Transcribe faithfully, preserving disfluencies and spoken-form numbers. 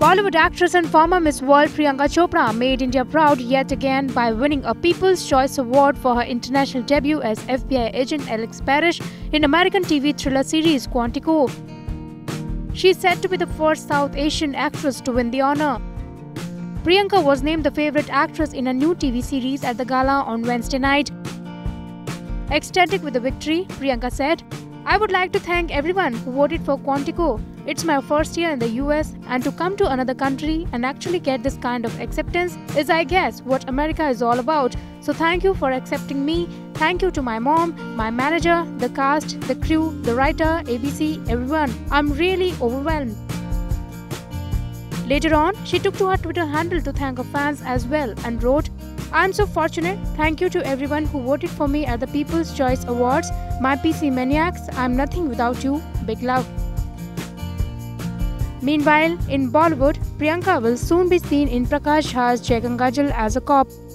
Bollywood actress and former Miss World Priyanka Chopra made India proud yet again by winning a People's Choice Award for her international debut as F B I agent Alex Parrish in American T V thriller series Quantico. She is said to be the first South Asian actress to win the honor. Priyanka was named the favorite actress in a new T V series at the gala on Wednesday night. Ecstatic with the victory, Priyanka said, "I would like to thank everyone who voted for Quantico. It's my first year in the U S and to come to another country and actually get this kind of acceptance is, I guess, what America is all about. So thank you for accepting me. Thank you to my mom, my manager, the cast, the crew, the writer, A B C, everyone. I'm really overwhelmed." Later on, she took to her Twitter handle to thank her fans as well and wrote, "I'm so fortunate. Thank you to everyone who voted for me at the People's Choice Awards. My P C maniacs, I'm nothing without you. Big love." Meanwhile, in Bollywood, Priyanka will soon be seen in Prakash Jai's Jai Gangaajal as a cop.